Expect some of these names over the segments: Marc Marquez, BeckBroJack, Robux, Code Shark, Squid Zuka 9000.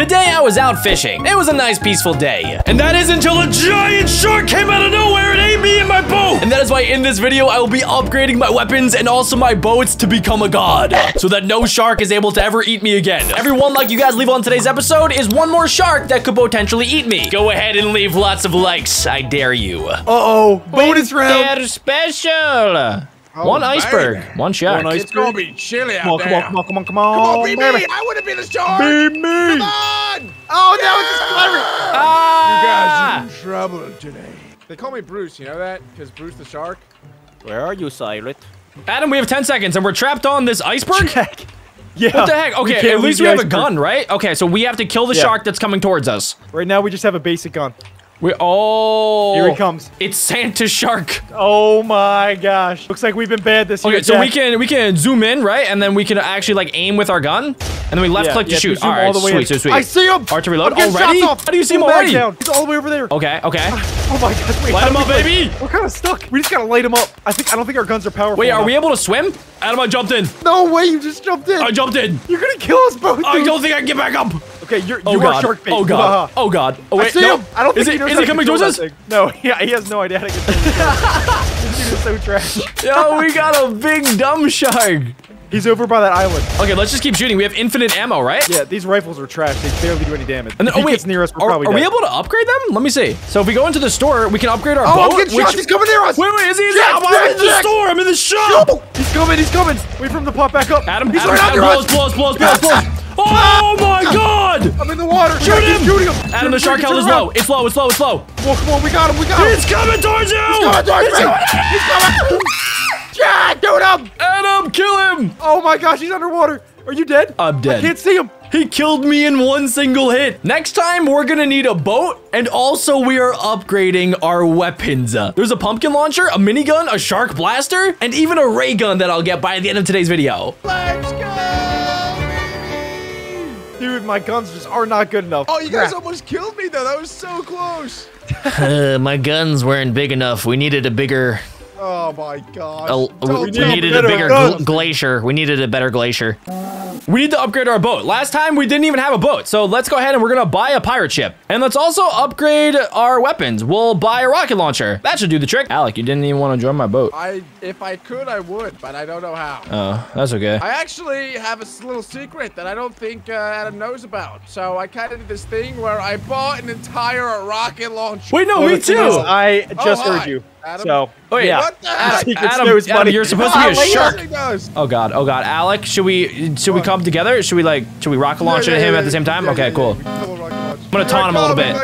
Today I was out fishing. It was a nice peaceful day. And that is until a giant shark came out of nowhere and ate me and my boat. And that is why in this video I will be upgrading my weapons and also my boats to become a god, so that no shark is able to ever eat me again. Every one like you guys leave on today's episode is one more shark that could potentially eat me. Go ahead and leave lots of likes. I dare you. Uh-oh, bonus round. They're special. Oh, one iceberg, baby. One shark. One iceberg. It's gonna be chilly out there. Come on, be me. I want to be the shark. Be me. Come on. Oh, yeah. That was just clever. Ah. You guys are in trouble today. They call me Bruce, you know that? Because Bruce the shark. Where are you, Silent? Adam, we have 10 seconds and we're trapped on this iceberg? Yeah. What the heck? Okay, at least we have a gun, right? Okay, so we have to kill the shark that's coming towards us. Right now, we just have a basic gun. Oh, here he comes. It's Santa Shark. Oh my gosh. Looks like we've been bad this year. Okay, so we can zoom in, right? And then we can actually like aim with our gun. And then we left click to shoot. All right, sweet. I see him. Hard to reload. Already? How do you see him already? Down. He's all the way over there. Okay. Oh my gosh. Wait, light him up, baby. We're kind of stuck. We just gotta light him up. I don't think our guns are powerful. Wait, are we able to swim? Adam, I jumped in. No way, you just jumped in. I jumped in. You're gonna kill us both. I don't think I can get back up. Okay, you are shark bait. Oh god. Oh wait, no. I don't think he knows how to control that thing. No, yeah, he has no idea how to control that thing. This dude is so trash. Yo, we got a big dumb shark. He's over by that island. Okay, let's just keep shooting. We have infinite ammo, right? Yeah, these rifles are trash. They barely do any damage. And then, oh wait, it's near us. Are we able to upgrade them? Let me see. So if we go into the store, we can upgrade our boat. He's coming near us. Wait, is he? I'm in the store. I'm in the shop. No. He's coming. Wait for him to pop back up. Adam, blows. Oh my god! I'm in the water. Shoot him! Adam, the shark count is low. It's low. Well, come on, we got him. He's coming towards you! He's coming! Yeah, shoot him! Adam, kill him! Oh my gosh, he's underwater. Are you dead? I'm dead. I can't see him. He killed me in one single hit. Next time, we're gonna need a boat, and also we are upgrading our weapons. There's a pumpkin launcher, a minigun, a shark blaster, and even a ray gun that I'll get by the end of today's video. Let's go! Dude, my guns just are not good enough. Oh, you guys almost killed me, though. That was so close. My guns weren't big enough. We needed a bigger... Oh, my gosh. We needed a better glacier. We need to upgrade our boat. Last time, we didn't even have a boat. So let's go ahead and we're going to buy a pirate ship. And let's also upgrade our weapons. We'll buy a rocket launcher. That should do the trick. Alec, you didn't even want to join my boat. If I could, I would, but I don't know how. Oh, that's okay. I actually have a little secret that I don't think Adam knows about. So I kind of did this thing where I bought an entire rocket launcher. Wait, no, me too. I just heard you. Adam? So, what the heck? Adam, you're supposed to be a shark. Oh god, Alec, should we come together? Should we rocket launch him at the same time? Okay, cool. I'm gonna taunt him a little bit.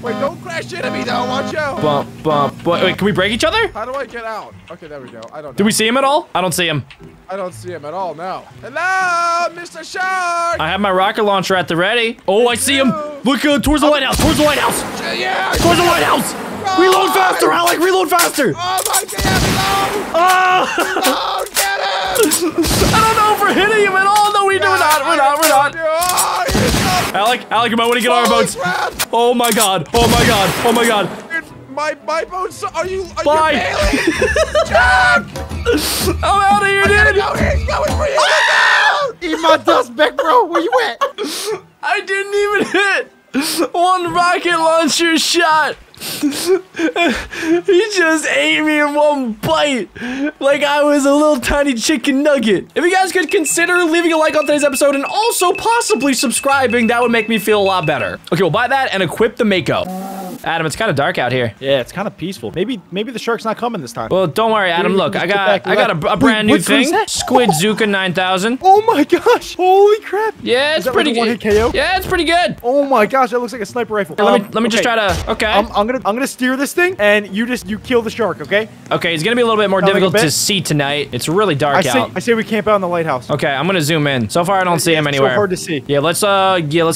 Wait, don't crash into me though, watch out. Bump. Wait, can we break each other? How do I get out? Okay, there we go. I don't know. Did we see him at all? I don't see him. I don't see him at all now. Hello, Mr. Shark! I have my rocket launcher at the ready. Oh, I see him. Look, towards the lighthouse, Yeah! Towards the lighthouse! Reload faster, Alec! Reload faster! Oh my damn! Oh, get him! I don't know if we're hitting him at all. No, we're not. Alec, you might want to get on our boats. Crap. Oh my god. My boats are Bye. You Jack! I'm out of here, dude! He's going for you! Eat my dust back, bro! Where you at? I didn't even hit one rocket launcher shot! He just ate me in one bite like I was a little tiny chicken nugget. If you guys could consider leaving a like on today's episode and also possibly subscribing, that would make me feel a lot better. Okay, we'll buy that and equip the Mako. Adam, it's kind of dark out here. Yeah, it's kind of peaceful. Maybe the shark's not coming this time. Well, don't worry, Adam. Look, I got a brand new thing. Squid Zuka 9000. Oh my gosh! Holy crap! Yeah, it's pretty good. Like KO? Yeah, it's pretty good. Oh my gosh, that looks like a sniper rifle. Hey, let me just try to. Okay. I'm gonna steer this thing, and you kill the shark. Okay. Okay, it's gonna be a little bit more difficult to see tonight. It's really dark out. I say we camp out in the lighthouse. Okay, I'm gonna zoom in. So far, I don't see him anywhere. So hard to see. Yeah, let's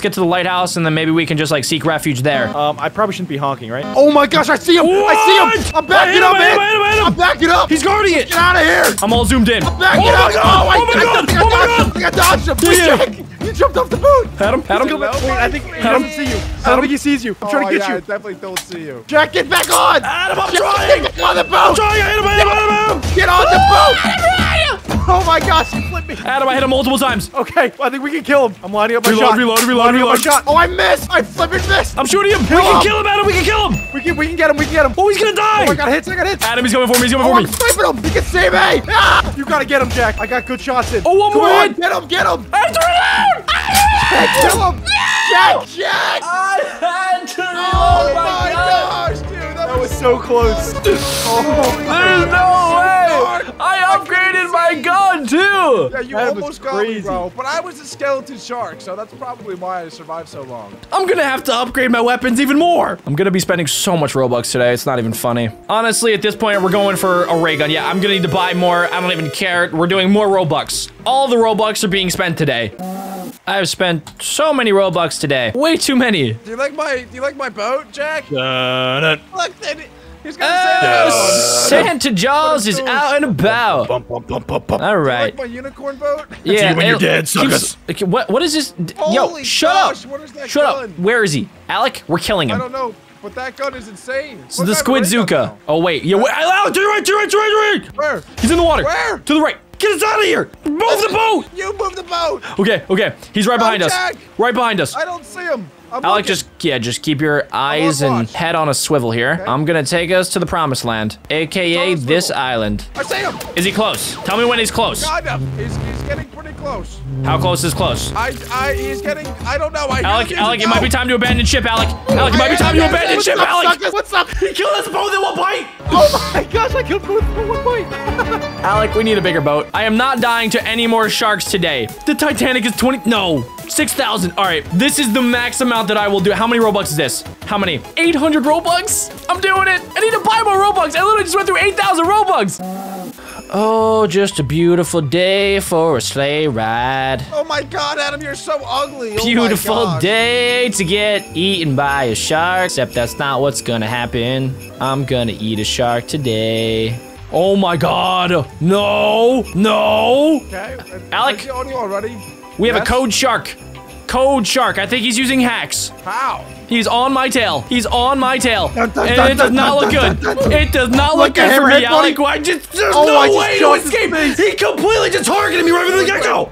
get to the lighthouse, and then maybe we can just like seek refuge there. I probably shouldn't be honking, right? Oh my gosh, I see him! What? I see him! I'm backing up, man! I'm backing up! He's guarding it! Get out of here! I'm all zoomed in. I'm backing up! Oh my god! I dodged him! You jumped off the boat! Adam, I think he doesn't see you. I don't think he sees you. I'm trying to get you. I definitely don't see you. Jack, get back on! Adam, I'm trying! Get on the boat! Get on the boat! Oh my gosh, he flipped me. Adam, I hit him multiple times. Okay, well, I think we can kill him. I'm lining up my shot. Reload. Shot. Oh, I missed. I flipped this. I'm shooting him. We can kill him, Adam. We can kill him. We can get him. We can get him. Oh, he's going to die. Oh, I got hits. Adam, he's coming for me. I'm sniping him. He can save me. Ah! You got to get him, Jack. I got good shots in. Oh, one more hit. Get him. I have to reload. Kill him. No! Jack. I had to reload. Oh my gosh, dude. That was so close. There's no way. So I upgraded my gun, too. Yeah, you almost got me, bro. But I was a skeleton shark, so that's probably why I survived so long. I'm going to have to upgrade my weapons even more. I'm going to be spending so much Robux today. It's not even funny. Honestly, at this point, we're going for a ray gun. Yeah, I'm going to need to buy more. I don't even care. We're doing more Robux. All the Robux are being spent today. I have spent so many Robux today. Way too many. Do you like my boat, Jack? Look, he's gonna say Santa Jaws is out and about. All right. Do you like my unicorn boat? Yeah. You when you're dead, suckers. What is this? Holy gosh, shut up. What is that gun? Where is he? Alec, we're killing him. I don't know. But that gun is insane. It's the Squidzuka. Oh, wait. Yeah, wait. To your right, to your right. Where? He's in the water. Where? To the right. Get us out of here! Move the boat! You move the boat! Okay. He's right behind us. Right behind us. I don't see him. Alec, just keep your eyes and head on a swivel here. Okay. I'm gonna take us to the promised land, AKA this island. I see him! Is he close? Tell me when he's close. Kind of. He's getting pretty close. How close is close? I don't know. Alec, it might be time to abandon ship, Alec. Alec, it might be time to abandon ship, Alec. What's up? He killed us both in one bite. Oh my gosh, I killed both in one bite. Alec, we need a bigger boat. I am not dying to any more sharks today. The Titanic is 6,000. All right, this is the max amount that I will do. How many Robux is this? How many? 800 Robux? I'm doing it. I need to buy more Robux. I literally just went through 8,000 Robux. Oh, just a beautiful day for a sleigh ride. Oh my God, Adam, you're so ugly. Beautiful day to get eaten by a shark, except that's not what's gonna happen. I'm gonna eat a shark today. Oh my God! No! Okay, Alec, we have a Code Shark. Code Shark. I think he's using hacks. How? He's on my tail. And it does not look good. It does not look good for me, Alec. There's no way to escape. He completely just targeted me right from the get-go.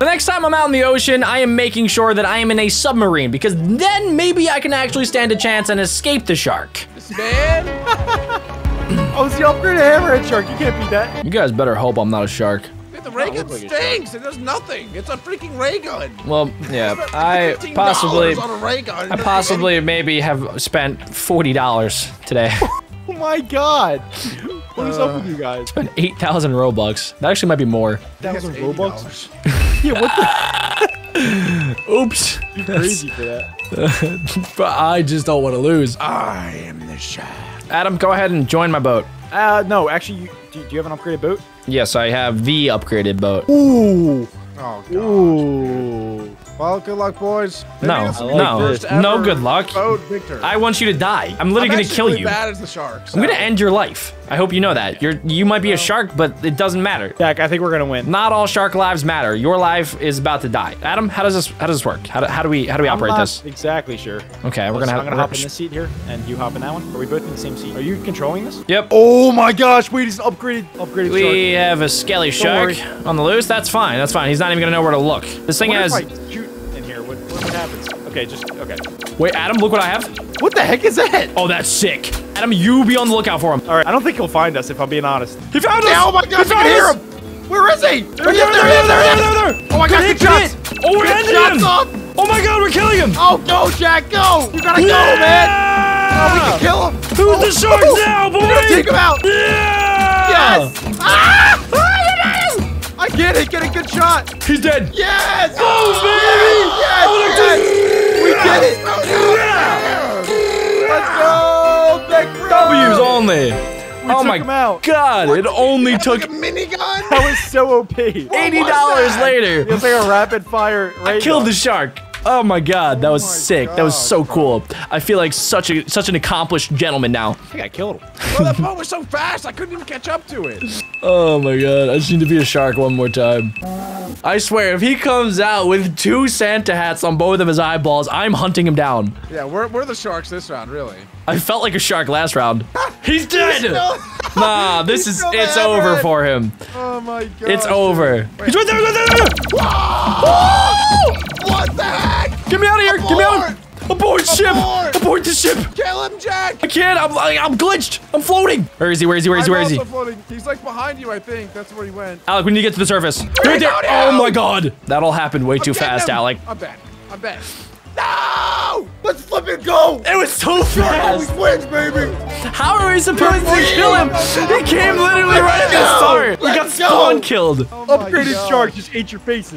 The next time I'm out in the ocean, I am making sure that I am in a submarine, because then maybe I can actually stand a chance and escape the shark. Oh, see, I'm gonna hammer at shark. You can't beat that. You guys better hope I'm not a shark. The ray gun stinks. It does nothing. It's a freaking ray gun. Well, yeah, I possibly have spent $40 today. Oh my God. What is up with you guys? Spent 8,000 Robux. That actually might be more. 1,000 Robux? Yeah, what the? Oops. You're crazy for that. But I just don't want to lose. I am the shark. Adam, go ahead and join my boat. No, actually, do you have an upgraded boat? Yes, I have the upgraded boat. Ooh. Oh, God. Ooh. Well, good luck, boys. No good luck. I want you to die. I'm literally going to kill you. Bad as the shark, so. I'm going to end your life. I hope you know that. You might be a shark, but it doesn't matter. Jack, I think we're going to win. Not all shark lives matter. Your life is about to die. Adam, how does this work? How do we operate this? Exactly sure. Okay, we're going to have to hop in this seat here, and you hop in that one. Are we both in the same seat? Are you controlling this? Yep. Oh my gosh, wait, he's upgraded shark. We have a skelly shark on the loose. That's fine. He's not even going to know where to look. This thing has what happens? Okay. Wait, Adam, look what I have. What the heck is that? Oh, that's sick. Adam, you be on the lookout for him. All right, I don't think he'll find us, if I'm being honest. He found us! Oh my God, I can hear him! Where is he? There he is! Oh my God, good shots! Oh, we're ending him! Oh my God, we're killing him! Oh, no, Jack, go! You gotta go, man! Oh, we can kill him! Who's the sharks now, boy? We're gonna take him out! Yeah! Yes! Get a good shot. He's dead. Yes. Oh, baby. Yes. We did it. Let's go. Big W's only. Oh my God. It only took a minigun. That was so OP. $80 later. It's like a rapid fire. I killed the shark. Oh my God, that was sick. That was so cool. I feel like such an accomplished gentleman now. I think I killed him. Well, that boat was so fast, I couldn't even catch up to it. Oh my god, I just need to be a shark one more time. I swear, if he comes out with 2 Santa hats on both of his eyeballs, I'm hunting him down. Yeah, we're the sharks this round, really. I felt like a shark last round. He's dead! Nah, this is- it's over for him. Oh my god. It's over. He's right there! What the heck? Get me out of here! Get me out! Abort ship! Abort the ship! Kill him, Jack! I can't! I'm glitched! I'm floating! Where is he? Where is he? Where is he? Where is he? I'm also floating. He's like behind you, I think. That's where he went. Alec, we need to get to the surface. Right there! Oh my god! That all happened way too fast, Alec. I'm bad. I'm bad. No! Let's flip and go! It was so fast! We win, baby! How are we supposed to kill him? He came literally right at the start! We got spawn killed! Upgraded shark just ate your faces.